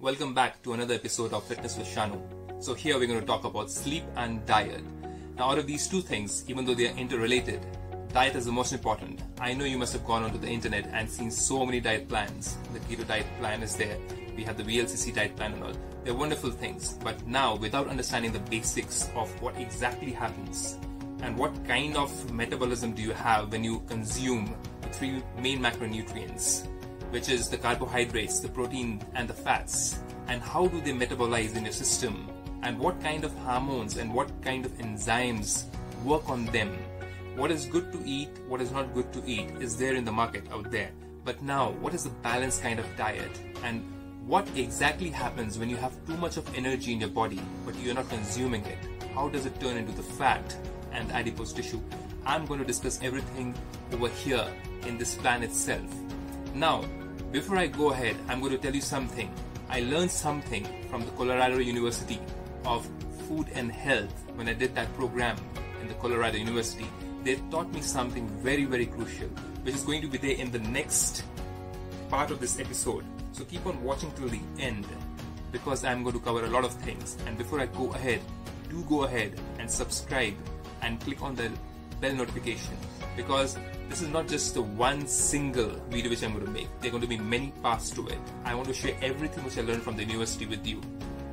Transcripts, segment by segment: Welcome back to another episode of Fitness with Shanu. So here we're going to talk about sleep and diet. Now out of these two things, even though they are interrelated, diet is the most important. I know you must have gone onto the internet and seen so many diet plans. The keto diet plan is there. We have the VLCC diet plan and all. They're wonderful things. But now, without understanding the basics of what exactly happens and what kind of metabolism do you have when you consume the three main macronutrients, which is the carbohydrates, the protein and the fats, and how do they metabolize in your system, and what kind of hormones and what kind of enzymes work on them. What is good to eat, what is not good to eat is there in the market out there. But now, what is the balanced kind of diet, and what exactly happens when you have too much of energy in your body but you're not consuming it? How does it turn into the fat and adipose tissue? I'm going to discuss everything over here in this plan itself. Now, before I go ahead, I'm going to tell you something. I learned something from the Colorado University of Food and Health when I did that program in the Colorado University. They taught me something very, very crucial, which is going to be there in the next part of this episode. So keep on watching till the end, because I'm going to cover a lot of things. And before I go ahead, do go ahead and subscribe and click on the bell notification, because this is not just the one single video which I'm going to make. There are going to be many parts to it. I want to share everything which I learned from the university with you.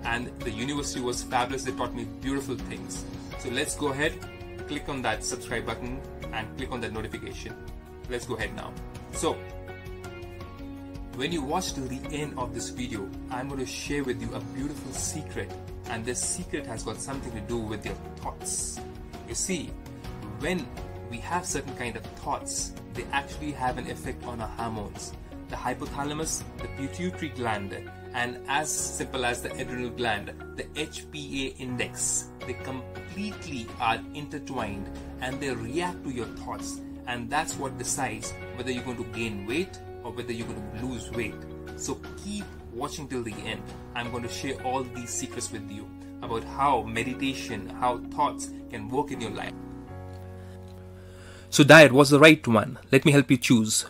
And the university was fabulous. They taught me beautiful things. So let's go ahead, click on that subscribe button and click on that notification. Let's go ahead now. So when you watch till the end of this video, I'm going to share with you a beautiful secret, and this secret has got something to do with your thoughts. You see, when we have certain kind of thoughts, they actually have an effect on our hormones, the hypothalamus, the pituitary gland, and as simple as the adrenal gland, the HPA index. They completely are intertwined and they react to your thoughts, and that's what decides whether you're going to gain weight or whether you're going to lose weight. So keep watching till the end. I'm going to share all these secrets with you about how meditation, how thoughts can work in your life. So diet was the right one. Let me help you choose.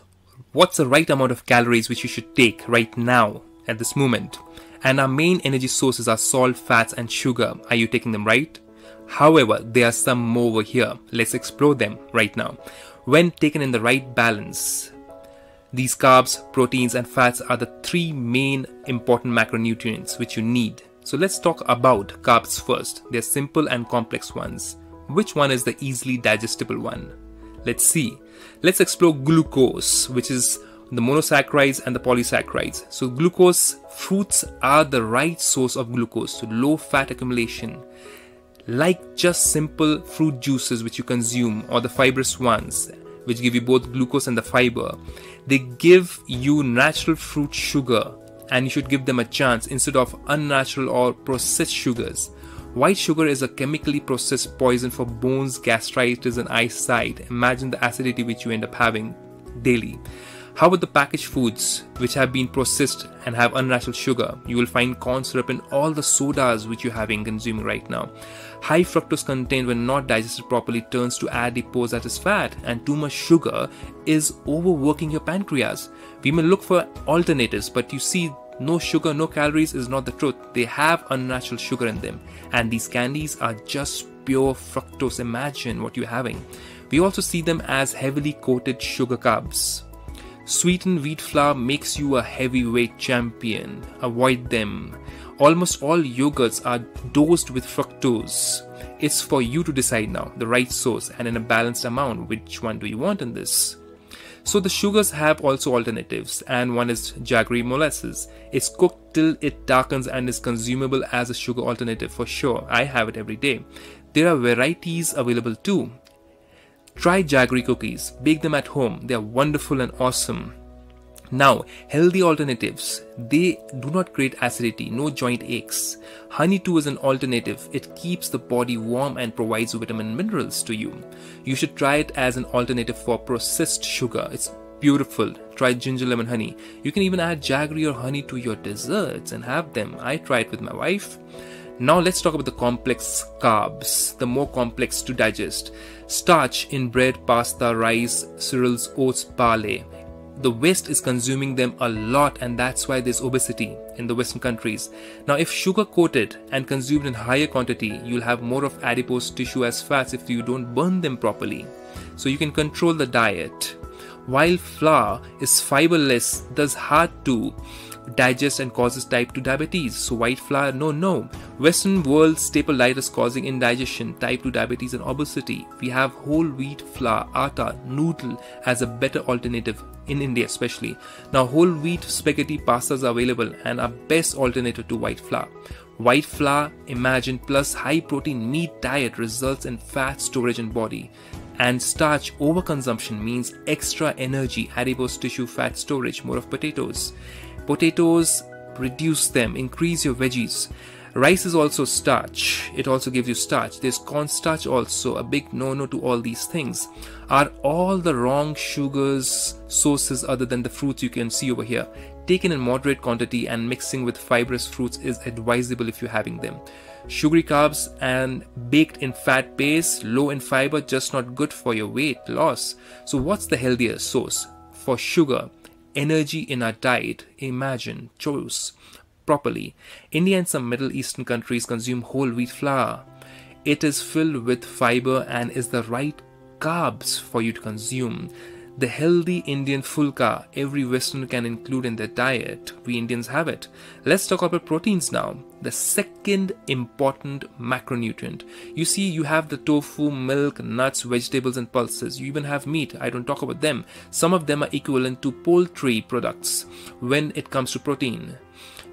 What's the right amount of calories which you should take right now at this moment? And our main energy sources are salt, fats and sugar. Are you taking them right? However, there are some more over here. Let's explore them right now. When taken in the right balance, these carbs, proteins and fats are the three main important macronutrients which you need. So let's talk about carbs first. They're simple and complex ones. Which one is the easily digestible one? Let's see. Let's explore glucose, which is the monosaccharides and the polysaccharides. So glucose, fruits are the right source of glucose, so low fat accumulation. Like just simple fruit juices which you consume, or the fibrous ones, which give you both glucose and the fiber. They give you natural fruit sugar, and you should give them a chance instead of unnatural or processed sugars. White sugar is a chemically processed poison for bones, gastritis and eyesight. Imagine the acidity which you end up having daily. How about the packaged foods which have been processed and have unnatural sugar? You will find corn syrup in all the sodas which you have been consuming right now. High fructose content, when not digested properly, turns to adipose, that is fat, and too much sugar is overworking your pancreas. We may look for alternatives, but you see, no sugar, no calories is not the truth. They have unnatural sugar in them, and these candies are just pure fructose. Imagine what you're having. We also see them as heavily coated sugar carbs. Sweetened wheat flour makes you a heavyweight champion. Avoid them. Almost all yogurts are dosed with fructose. It's for you to decide now the right source and in a balanced amount. Which one do you want in this? So the sugars have also alternatives, and one is jaggery molasses. It's cooked till it darkens and is consumable as a sugar alternative for sure. I have it every day. There are varieties available too. Try jaggery cookies. Bake them at home. They are wonderful and awesome. Now, healthy alternatives. They do not create acidity, no joint aches. Honey too is an alternative. It keeps the body warm and provides vitamin minerals to you. You should try it as an alternative for processed sugar. It's beautiful. Try ginger lemon honey. You can even add jaggery or honey to your desserts and have them. I try it with my wife. Now let's talk about the complex carbs, the more complex to digest. Starch in bread, pasta, rice, cereals, oats, barley. the West is consuming them a lot, and that's why there's obesity in the Western countries. Now, if sugar coated and consumed in higher quantity, you'll have more of adipose tissue as fats if you don't burn them properly. So you can control the diet. While flour is fiberless, thus hard to digest and causes type 2 diabetes. So white flour, no. Western world staple diet is causing indigestion, type 2 diabetes and obesity. We have whole wheat flour, atta, noodle as a better alternative in India especially. Now whole wheat spaghetti pastas are available and are best alternative to white flour. White flour, imagine, plus high protein meat diet results in fat storage in body. And starch overconsumption means extra energy, adipose tissue, fat storage, more of potatoes. Potatoes, reduce them, increase your veggies. Rice is also starch, it also gives you starch. There's cornstarch also, a big no-no to all these things. Are all the wrong sugars, sources other than the fruits you can see over here. Taken in moderate quantity and mixing with fibrous fruits is advisable if you're having them. Sugary carbs and baked in fat base, low in fiber, just not good for your weight loss. So what's the healthier source for sugar? Energy in our diet, imagine, choose properly. India and some Middle Eastern countries consume whole wheat flour. It is filled with fiber and is the right carbs for you to consume. The healthy Indian fulka, every Western can include in their diet. We Indians have it. Let's talk about proteins now. The second important macronutrient. You see, you have the tofu, milk, nuts, vegetables and pulses. You even have meat. I don't talk about them. Some of them are equivalent to poultry products when it comes to protein.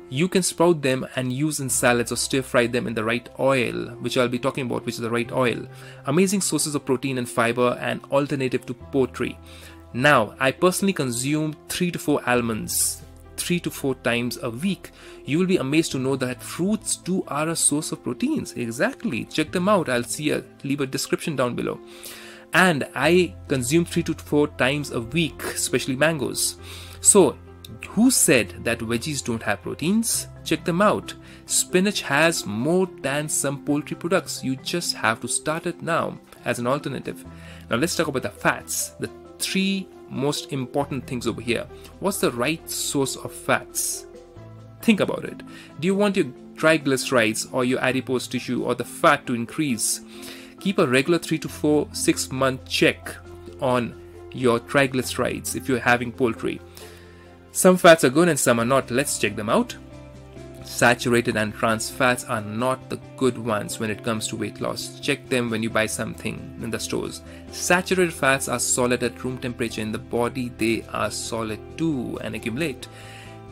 You can sprout them and use in salads or stir fry them in the right oil, which I'll be talking about, which is the right oil. Amazing sources of protein and fiber and alternative to poultry. Now, I personally consume 3 to 4 almonds 3 to 4 times a week. You will be amazed to know that fruits too are a source of proteins. Exactly. Check them out. I'll leave a description down below. And I consume 3 to 4 times a week, especially mangoes. So, who said that veggies don't have proteins? Check them out. Spinach has more than some poultry products. You just have to start it now as an alternative. Now let's talk about the fats. The 3 most important things over here. What's the right source of fats? Think about it. Do you want your triglycerides or your adipose tissue or the fat to increase? Keep a regular 3 to 4, 6-month check on your triglycerides if you're having poultry. Some fats are good and some are not. Let's check them out. Saturated and trans fats are not the good ones when it comes to weight loss. Check them when you buy something in the stores. Saturated fats are solid at room temperature. In the body, they are solid too and accumulate.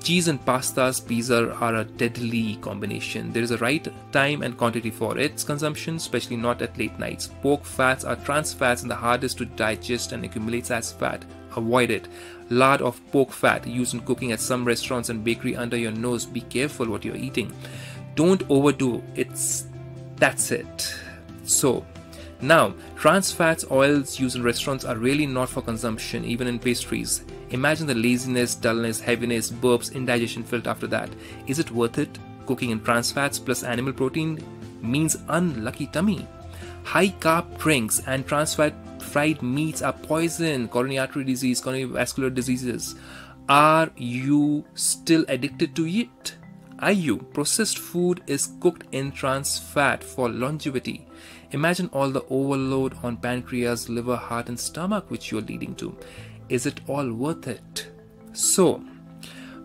Cheese and pastas, pizza are a deadly combination. There is a right time and quantity for its consumption, especially not at late nights. Pork fats are trans fats and the hardest to digest and accumulates as fat. Avoid it. Lard of pork fat used in cooking at some restaurants and bakery under your nose. Be careful what you're eating. Don't overdo it. That's it. So now, trans fats, oils used in restaurants are really not for consumption, even in pastries. Imagine the laziness, dullness, heaviness, burps, indigestion felt after that. Is it worth it? Cooking in trans fats plus animal protein means unlucky tummy. High carb drinks and trans fat fried meats are poison, coronary artery disease, coronary vascular diseases. Are you still addicted to it? Are you? Processed food is cooked in trans fat for longevity. Imagine all the overload on pancreas, liver, heart and stomach which you're leading to. Is it all worth it? So,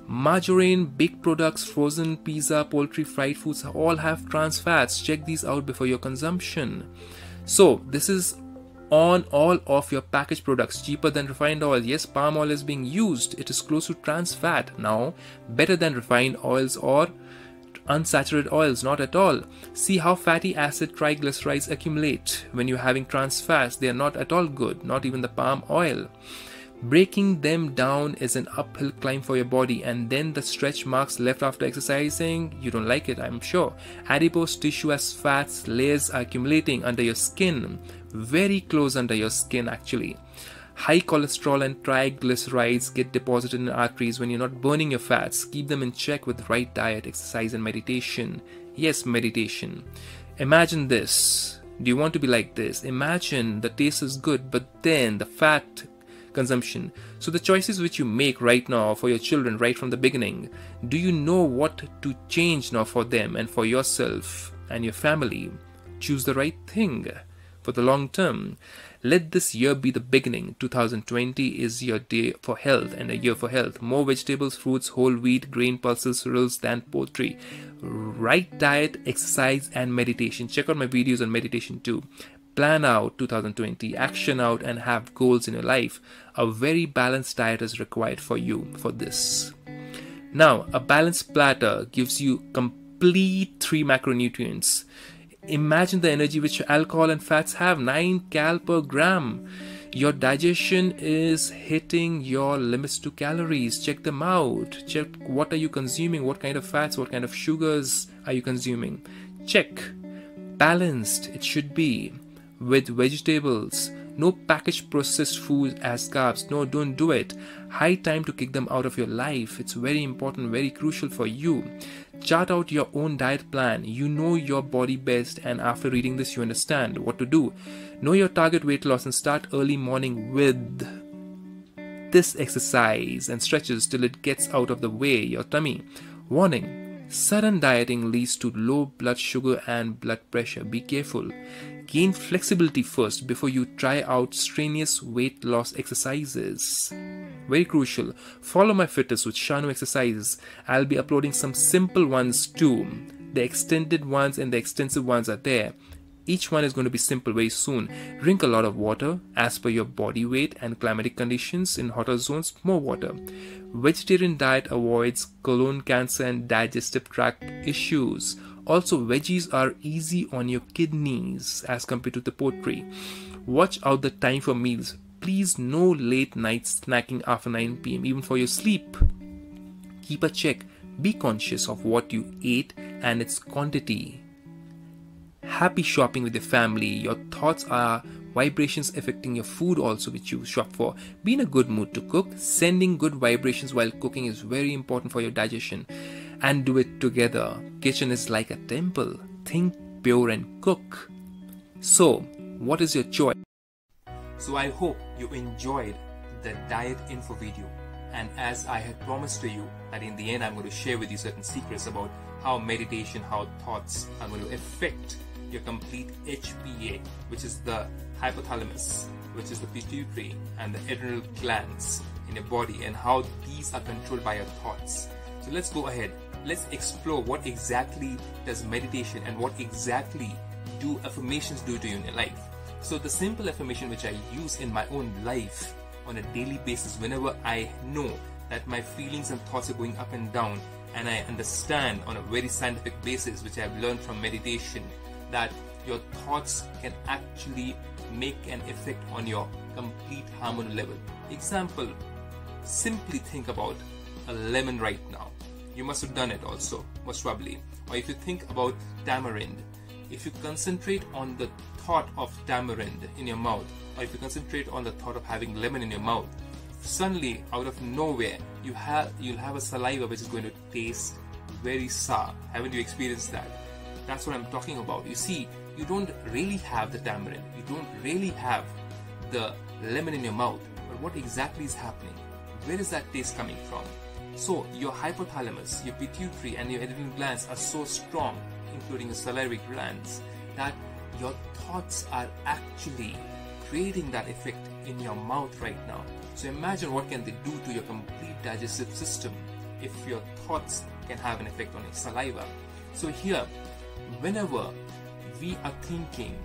margarine, baked products, frozen pizza, poultry, fried foods all have trans fats. Check these out before your consumption. So, this is on all of your packaged products, cheaper than refined oil. Yes, palm oil is being used. It is close to trans fat now, better than refined oils or unsaturated oils, not at all. See how fatty acid triglycerides accumulate when you're having trans fats. They are not at all good, not even the palm oil. Breaking them down is an uphill climb for your body, and then the stretch marks left after exercising, you don't like it, I'm sure. Adipose tissue as fats layers are accumulating under your skin, very close under your skin actually. High cholesterol and triglycerides get deposited in arteries when you're not burning your fats. Keep them in check with the right diet, exercise and meditation. Yes, meditation. Imagine this. Do you want to be like this? Imagine the taste is good, but then the fat consumption. So the choices which you make right now for your children right from the beginning, do you know what to change now for them and for yourself and your family? Choose the right thing for the long term. Let this year be the beginning. 2020 is your day for health and a year for health. More vegetables, fruits, whole wheat, grain, pulses, cereals than poultry. Right diet, exercise and meditation. Check out my videos on meditation too. Plan out 2020, action out and have goals in your life. A very balanced diet is required for you for this. Now, a balanced platter gives you complete 3 macronutrients. Imagine the energy which alcohol and fats have, 9 cal per gram. Your digestion is hitting your limits to calories. Check them out. Check what are you consuming, what kind of fats, what kind of sugars are you consuming. Check. Balanced it should be with vegetables. No packaged processed food as carbs. No, don't do it. High time to kick them out of your life. It's very important, very crucial for you. Chart out your own diet plan. You know your body best, and after reading this you understand what to do. Know your target weight loss and start early morning with this exercise and stretches till it gets out of the way, your tummy. Warning, sudden dieting leads to low blood sugar and blood pressure. Be careful. Gain flexibility first before you try out strenuous weight loss exercises. Very crucial. Follow my Fitness with Shanu exercises. I'll be uploading some simple ones too. The extended ones and the extensive ones are there. Each one is going to be simple very soon. Drink a lot of water as per your body weight and climatic conditions. In hotter zones, more water. Vegetarian diet avoids colon cancer and digestive tract issues. Also, veggies are easy on your kidneys as compared to the poultry. Watch out the time for meals. Please, no late night snacking after 9 p.m. even for your sleep. Keep a check. Be conscious of what you ate and its quantity. Happy shopping with your family. Your thoughts are vibrations affecting your food also which you shop for. Be in a good mood to cook. Sending good vibrations while cooking is very important for your digestion. And do it together. Kitchen is like a temple. Think pure and cook. So, what is your choice? So I hope you enjoyed the diet info video. And as I had promised to you that in the end I'm going to share with you certain secrets about how meditation, how thoughts are going to affect your complete HPA, which is the hypothalamus, which is the pituitary and the adrenal glands in your body, and how these are controlled by your thoughts. So let's go ahead. Let's explore what exactly does meditation and what exactly do affirmations do to you in your life. So the simple affirmation which I use in my own life on a daily basis, whenever I know that my feelings and thoughts are going up and down, and I understand on a very scientific basis, which I have learned from meditation, that your thoughts can actually make an effect on your complete hormonal level. Example, simply think about a lemon right now. You must have done it also, most probably. Or if you think about tamarind, if you concentrate on the thought of tamarind in your mouth, or if you concentrate on the thought of having lemon in your mouth, suddenly out of nowhere you'll have a saliva which is going to taste very sour. Haven't you experienced that? That's what I'm talking about. You see, you don't really have the tamarind, you don't really have the lemon in your mouth, but what exactly is happening? Where is that taste coming from? So your hypothalamus, your pituitary and your adrenal glands are so strong, including your salivary glands, that your thoughts are actually creating that effect in your mouth right now. So imagine what can they do to your complete digestive system if your thoughts can have an effect on your saliva. So here, whenever we are thinking,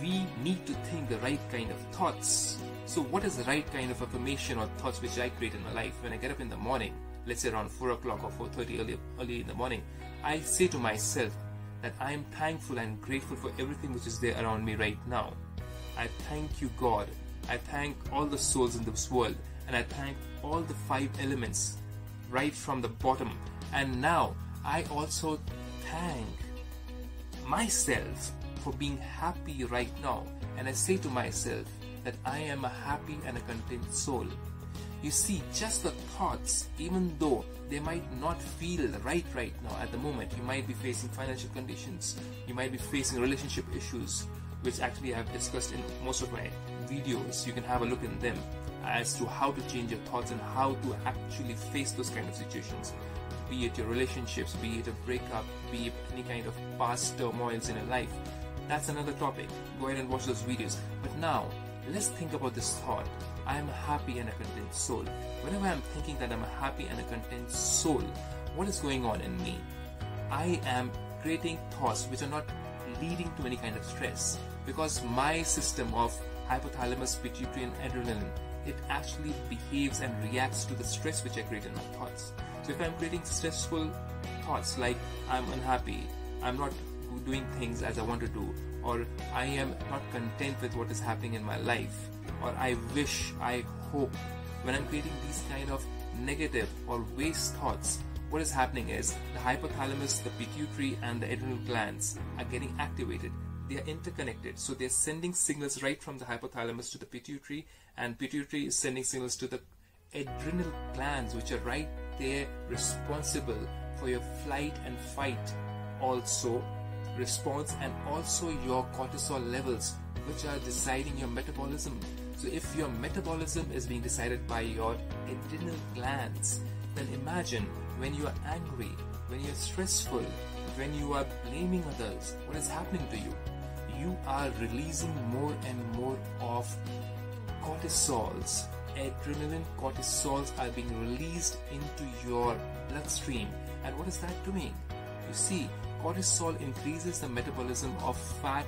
we need to think the right kind of thoughts. So what is the right kind of affirmation or thoughts which I create in my life? When I get up in the morning, let's say around 4 o'clock or 4:30 early in the morning, I say to myself that I am thankful and grateful for everything which is there around me right now. I thank you, God. I thank all the souls in this world, and I thank all the 5 elements right from the bottom. And now I also thank myself for being happy right now, and I say to myself that I am a happy and a content soul. You see, just the thoughts, even though they might not feel right now at the moment, you might be facing financial conditions, you might be facing relationship issues, which actually I have discussed in most of my videos. You can have a look in them. as to how to change your thoughts and how to actually face those kind of situations, be it your relationships, be it a breakup, be it any kind of past turmoils in your life. That's another topic. Go ahead and watch those videos. But now, let's think about this thought. I am happy and a content soul. Whenever I'm thinking that I'm a happy and a content soul, what is going on in me? I am creating thoughts which are not leading to any kind of stress, because my system of hypothalamus, pituitary and adrenaline, it actually behaves and reacts to the stress which I create in my thoughts. So if I'm creating stressful thoughts like I'm unhappy, I'm not doing things as I want to do, or I am not content with what is happening in my life, or I wish, I hope, when I'm creating these kind of negative or waste thoughts, what is happening is the hypothalamus, the pituitary and the adrenal glands are getting activated. They are interconnected, so they're sending signals right from the hypothalamus to the pituitary, and pituitary is sending signals to the adrenal glands, which are right there responsible for your flight and fight also response, and also your cortisol levels, which are deciding your metabolism. So if your metabolism is being decided by your adrenal glands, then imagine when you are angry, when you are stressful, when you are blaming others, what is happening to you? You are releasing more and more of cortisols. Adrenaline cortisols are being released into your bloodstream. And what is that doing? You see, cortisol increases the metabolism of fat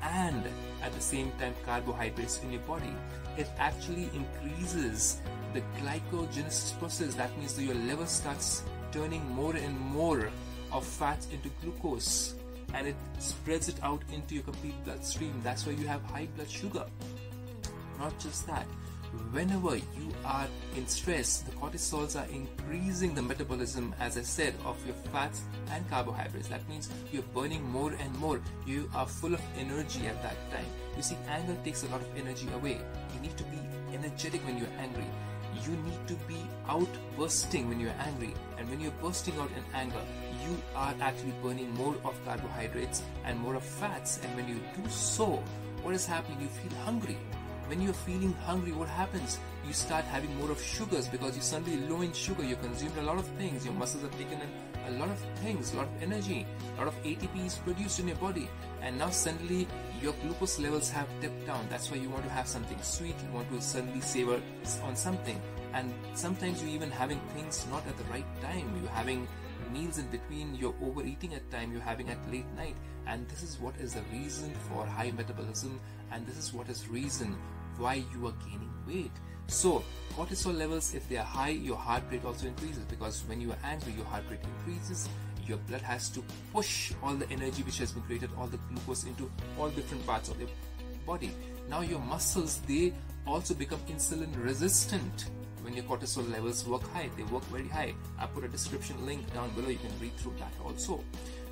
and at the same time carbohydrates in your body. It actually increases the glycogenesis process. That means that your liver starts turning more and more of fats into glucose, and it spreads it out into your complete bloodstream. That's why you have high blood sugar. Not just that, whenever you are in stress, the cortisols are increasing the metabolism, as I said, of your fats and carbohydrates. That means you're burning more and more. You are full of energy at that time. You see, anger takes a lot of energy away. You need to be energetic when you're angry. You need to be outbursting when you're angry, and when you're bursting out in anger, you are actually burning more of carbohydrates and more of fats. And when you do so, what is happening? You feel hungry. When you're feeling hungry, what happens? You start having more of sugars, because you're suddenly low in sugar. You consumed a lot of things. Your muscles have taken in a lot of things, a lot of energy, a lot of ATP is produced in your body. And now suddenly your glucose levels have dipped down. That's why you want to have something sweet. You want to suddenly savor on something. And sometimes you're even having things not at the right time. You're having meals in between, you're overeating at time, you're having at late night. And this is what is the reason for high metabolism, and this is what is reason why you are gaining weight. So cortisol levels, if they are high, your heart rate also increases, because when you are angry, your heart rate increases. Your blood has to push all the energy which has been created, all the glucose, into all different parts of your body. Now your muscles, they also become insulin resistant. When your cortisol levels work high, they work very high. I put a description link down below, you can read through that also.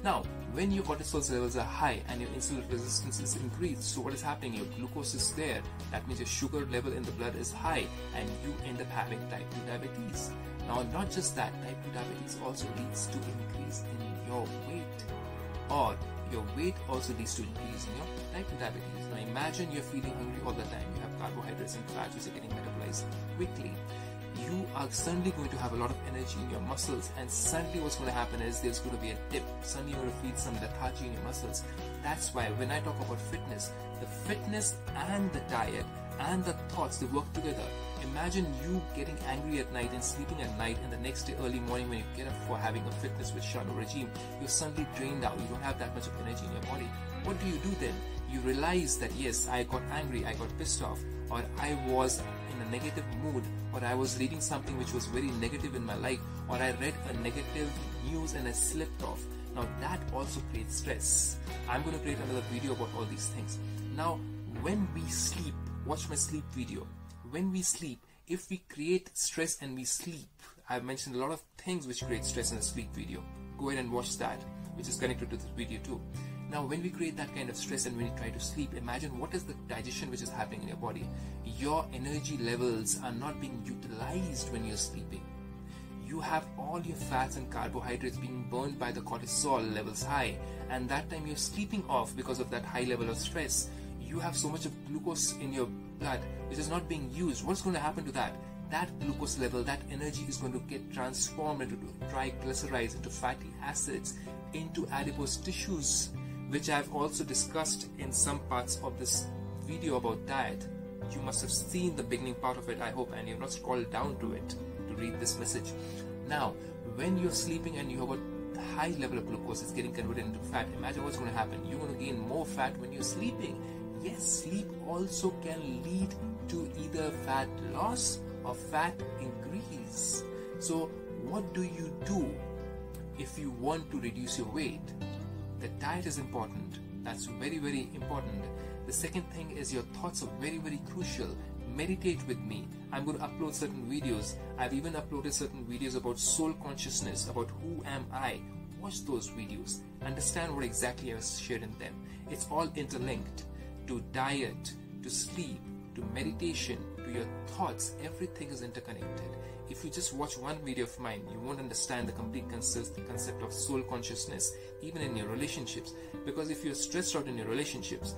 Now, when your cortisol levels are high and your insulin resistance is increased, so what is happening? Your glucose is there. That means your sugar level in the blood is high, and you end up having type 2 diabetes. Now, not just that, type 2 diabetes also leads to increase in your weight, or your weight also leads to increase in your type 2 diabetes. Now imagine you're feeling hungry all the time. You have carbohydrates and fats which are getting metabolized quickly. You are suddenly going to have a lot of energy in your muscles, and suddenly what's going to happen is there's going to be a dip. Suddenly you're going to feel some lethargy in your muscles. That's why when I talk about fitness, the fitness and the diet and the thoughts, they work together. Imagine you getting angry at night and sleeping at night, and the next day early morning when you get up for having a Fitness with Shanu regime, you're suddenly drained out. You don't have that much of energy in your body. What do you do then? You realize that yes, I got angry, I got pissed off, or I was in a negative mood, or I was reading something which was very negative in my life, or I read a negative news and I slipped off. Now that also creates stress. I'm going to create another video about all these things. Now when we sleep, watch my sleep video. When we sleep, if we create stress and we sleep, I've mentioned a lot of things which create stress in a sleep video. Go ahead and watch that, which is connected to this video too. Now when we create that kind of stress and when you try to sleep, imagine what is the digestion which is happening in your body. Your energy levels are not being utilized when you're sleeping. You have all your fats and carbohydrates being burned by the cortisol levels high, and that time you're sleeping off because of that high level of stress. You have so much of glucose in your gut which is not being used, what's going to happen to that? That glucose level, that energy is going to get transformed into triglycerides, into fatty acids, into adipose tissues, which I've also discussed in some parts of this video about diet. You must have seen the beginning part of it, I hope, and you've not scrolled down to it to read this message. Now, when you're sleeping and you have a high level of glucose, it's getting converted into fat. Imagine what's going to happen. You're going to gain more fat when you're sleeping. Yes, sleep also can lead to either fat loss or fat increase. So what do you do if you want to reduce your weight? The diet is important. That's very, very important. The second thing is your thoughts are very, very crucial. Meditate with me. I'm going to upload certain videos. I've even uploaded certain videos about soul consciousness, about who am I. Watch those videos. Understand what exactly I was sharing in them. It's all interlinked to diet, to sleep, to meditation, to your thoughts. Everything is interconnected. If you just watch one video of mine, you won't understand the complete concept of soul consciousness, even in your relationships. Because if you're stressed out in your relationships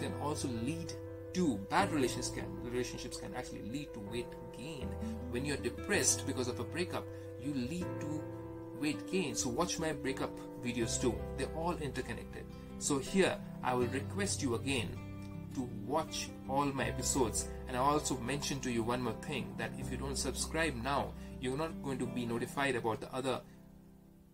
can also lead to bad relationships. Relationships can actually lead to weight gain. When you're depressed because of a breakup, you lead to weight gain. So watch my breakup videos too. They're all interconnected. So here, I will request you again to watch all my episodes, and I also mentioned to you one more thing, that if you don't subscribe now, you're not going to be notified about the other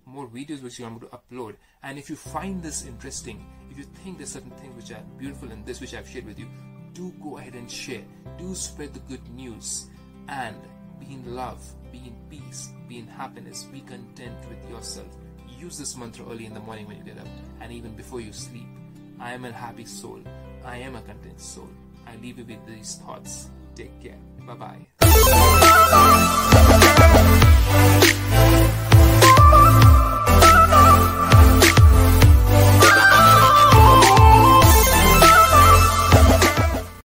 more videos which I'm going to upload. And if you find this interesting, if you think there's certain things which are beautiful in this which I've shared with you, do go ahead and share, do spread the good news, and be in love, be in peace, be in happiness, be content with yourself. Use this mantra early in the morning when you get up, and even before you sleep. I am a happy soul. I am a content soul. I leave you with these thoughts. Take care. Bye-bye.